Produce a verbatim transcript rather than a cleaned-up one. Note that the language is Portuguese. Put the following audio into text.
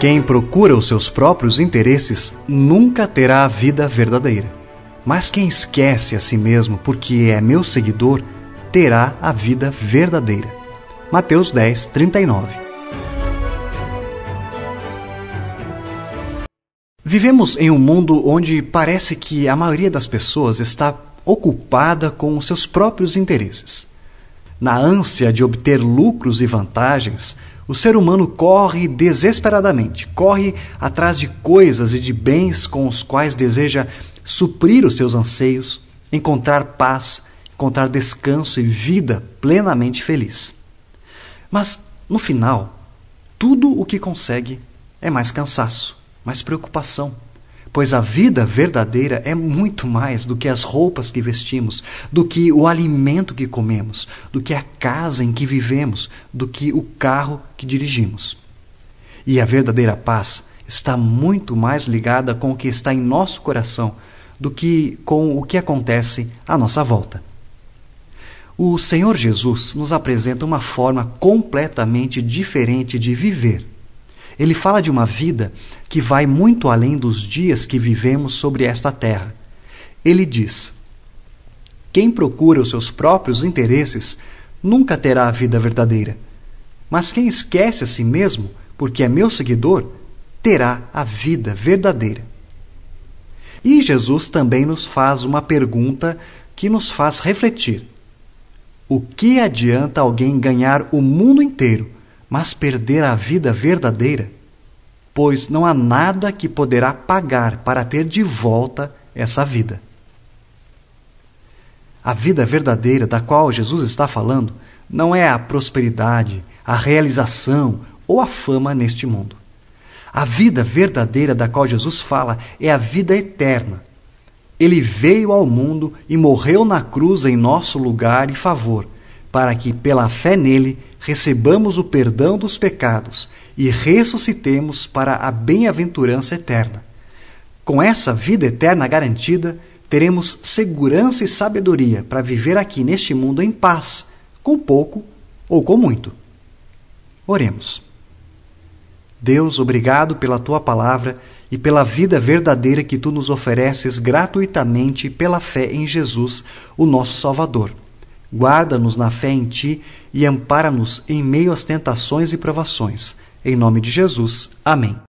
Quem procura os seus próprios interesses nunca terá a vida verdadeira. Mas quem esquece a si mesmo porque é meu seguidor, terá a vida verdadeira. Mateus dez, trinta e nove. Vivemos em um mundo onde parece que a maioria das pessoas está ocupada com os seus próprios interesses. Na ânsia de obter lucros e vantagens, o ser humano corre desesperadamente, corre atrás de coisas e de bens com os quais deseja suprir os seus anseios, encontrar paz, encontrar descanso e vida plenamente feliz. Mas, no final, tudo o que consegue é mais cansaço, mais preocupação, pois a vida verdadeira é muito mais do que as roupas que vestimos, do que o alimento que comemos, do que a casa em que vivemos, do que o carro que dirigimos. E a verdadeira paz está muito mais ligada com o que está em nosso coração do que com o que acontece à nossa volta. O Senhor Jesus nos apresenta uma forma completamente diferente de viver. Ele fala de uma vida que vai muito além dos dias que vivemos sobre esta terra. Ele diz: quem procura os seus próprios interesses nunca terá a vida verdadeira, mas quem esquece a si mesmo, porque é meu seguidor, terá a vida verdadeira. E Jesus também nos faz uma pergunta que nos faz refletir. O que adianta alguém ganhar o mundo inteiro, mas perder a vida verdadeira? Pois não há nada que poderá pagar para ter de volta essa vida. A vida verdadeira da qual Jesus está falando não é a prosperidade, a realização ou a fama neste mundo. A vida verdadeira da qual Jesus fala é a vida eterna. Ele veio ao mundo e morreu na cruz em nosso lugar e favor, para que pela fé nele recebamos o perdão dos pecados e ressuscitemos para a bem-aventurança eterna. Com essa vida eterna garantida, teremos segurança e sabedoria para viver aqui neste mundo em paz, com pouco ou com muito. Oremos. Deus, obrigado pela Tua palavra e pela vida verdadeira que Tu nos ofereces gratuitamente pela fé em Jesus, o nosso Salvador. Guarda-nos na fé em Ti e ampara-nos em meio às tentações e provações. Em nome de Jesus. Amém.